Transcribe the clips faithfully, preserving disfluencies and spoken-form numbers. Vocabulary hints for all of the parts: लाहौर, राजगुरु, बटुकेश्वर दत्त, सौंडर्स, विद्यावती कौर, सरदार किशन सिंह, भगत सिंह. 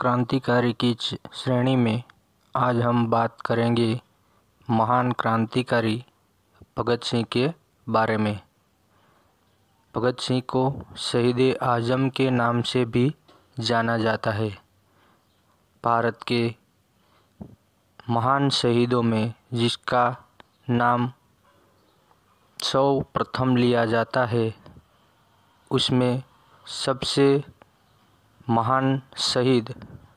क्रांतिकारी की श्रेणी में आज हम बात करेंगे महान क्रांतिकारी भगत सिंह के बारे में। भगत सिंह को शहीद आजम के नाम से भी जाना जाता है। भारत के महान शहीदों में जिसका नाम सर्वप्रथम लिया जाता है, उसमें सबसे महान शहीद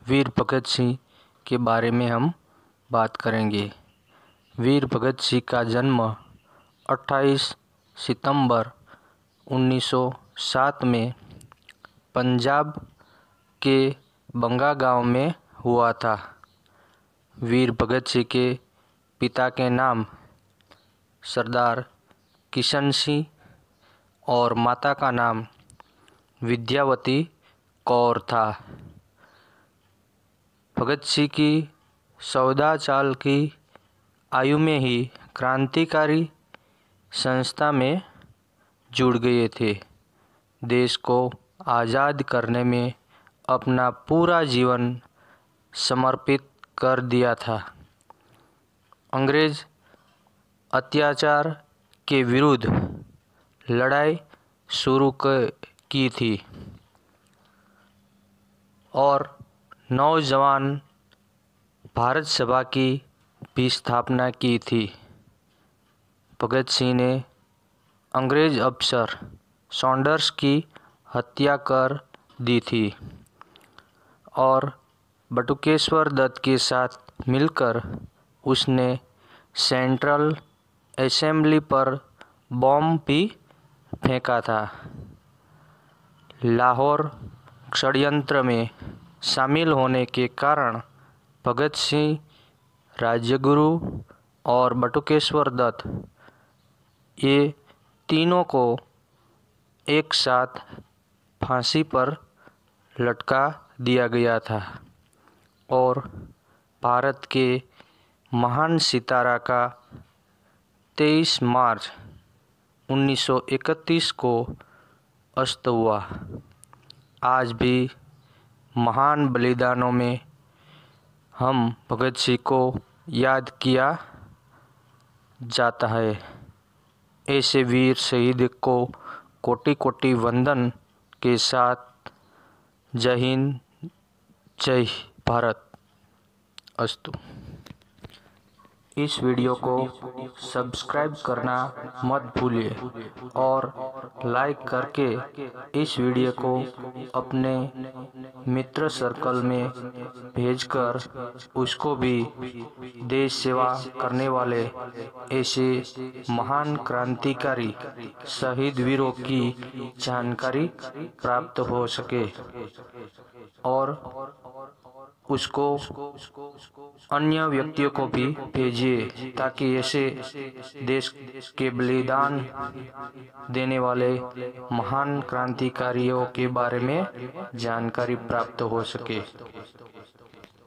वीर भगत सिंह के बारे में हम बात करेंगे। वीर भगत सिंह का जन्म अट्ठाईस सितंबर उन्नीस सौ सात में पंजाब के बंगा गांव में हुआ था। वीर भगत सिंह के पिता के नाम सरदार किशन सिंह और माता का नाम विद्यावती कौर था। भगत सिंह की चौदह साल की आयु में ही क्रांतिकारी संस्था में जुड़ गए थे। देश को आज़ाद करने में अपना पूरा जीवन समर्पित कर दिया था। अंग्रेज अत्याचार के विरुद्ध लड़ाई शुरू की थी और नौजवान भारत सभा की भी स्थापना की थी। भगत सिंह ने अंग्रेज अफसर सौंडर्स की हत्या कर दी थी और बटुकेश्वर दत्त के साथ मिलकर उसने सेंट्रल असेंबली पर बॉम्ब भी फेंका था। लाहौर षड्यंत्र में शामिल होने के कारण भगत सिंह, राजगुरु और बटुकेश्वर दत्त ये तीनों को एक साथ फांसी पर लटका दिया गया था और भारत के महान सितारा का तेईस मार्च उन्नीस सौ इकतीस को अस्त हुआ। आज भी महान बलिदानों में हम भगत सिंह को याद किया जाता है। ऐसे वीर शहीद को कोटि कोटि वंदन के साथ जय हिंद, जय भारत। अस्तु। इस वीडियो को सब्सक्राइब करना मत भूलिए और लाइक करके इस वीडियो को अपने मित्र सर्कल में भेजकर उसको भी देश सेवा करने वाले ऐसे महान क्रांतिकारी शहीद वीरों की जानकारी प्राप्त हो सके और उसको अन्य व्यक्तियों को भी भेजिए ताकि ऐसे देश के बलिदान देने वाले महान क्रांतिकारियों के बारे में जानकारी प्राप्त हो सके।